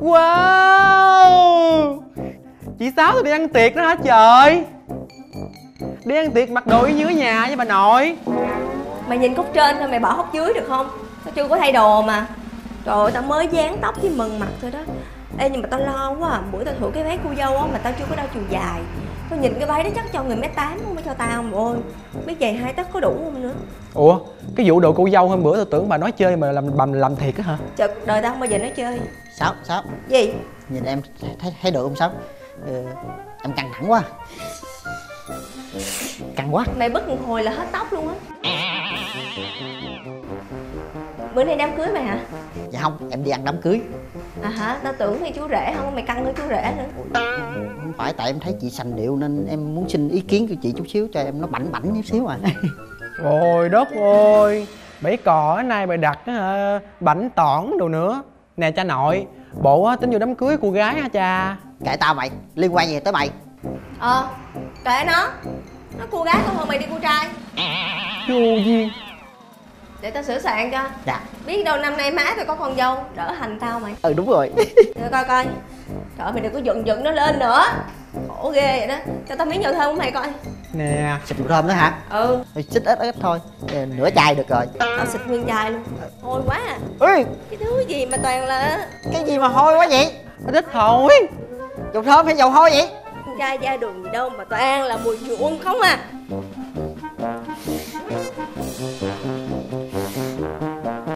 Wow, chị Sáu tụi đi ăn tiệc đó hả trời? Đi ăn tiệc mặc đồ ở dưới nhà với bà nội. Mày nhìn cúc trên thôi, mày bỏ hốc dưới được không? Tao chưa có thay đồ mà. Trời ơi, tao mới dán tóc với mừng mặt thôi đó. Ê, nhưng mà tao lo quá à. Bữa tao thử cái váy cô dâu á, mà tao chưa có đo chiều dài. Tao nhìn cái váy đó chắc cho người mét 8 không mới cho tao mà. Ôi, biết giày 2 tấc có đủ không nữa. Ủa, cái vụ đồ cô dâu hôm bữa tao tưởng bà nói chơi mà làm thiệt á hả? Trời, đời tao không bao giờ nói chơi. Sáu, Sáu. Gì? Nhìn em thấy được không Sáu? Em căng thẳng quá. Căng quá. Mày bất một hồi là hết tóc luôn á. Bữa nay đám cưới mày hả? Dạ không, em đi ăn đám cưới. À hả, tao tưởng thì chú rể không, mày căng nữa chú rể nữa. Không phải, tại em thấy chị sành điệu nên em muốn xin ý kiến của chị chút xíu cho em nó bảnh bảnh chút xíu à. Trời đất ơi, bẫy cò ở nay bày đặt bảnh tỏn đồ nữa. Nè cha nội, bộ tính vô đám cưới cô gái hả cha? Kệ tao mày, liên quan gì tới mày? Kệ nó cô gái không hơn mày đi cô trai. Vô duyên. Để tao sửa soạn cho. Dạ. Biết đâu năm nay má tao có con dâu, đỡ hành tao mày. Ừ đúng rồi. Để coi coi. Trời ơi, mày đừng có giận nó lên nữa. Khổ ghê vậy đó. Cho tao miếng dầu thơm của mày coi. Nè, xịt dầu thơm đó hả? Ừ. Xịt ít thôi, nửa chai được rồi. Tao xịt nguyên chai luôn. Hôi quá à. Ê, cái thứ gì mà toàn là... Cái gì mà hôi quá vậy? Tao thích thôi. Dầu thơm hay dầu hôi vậy? Chai da đường gì đâu mà toàn là mùi nhuộm không à.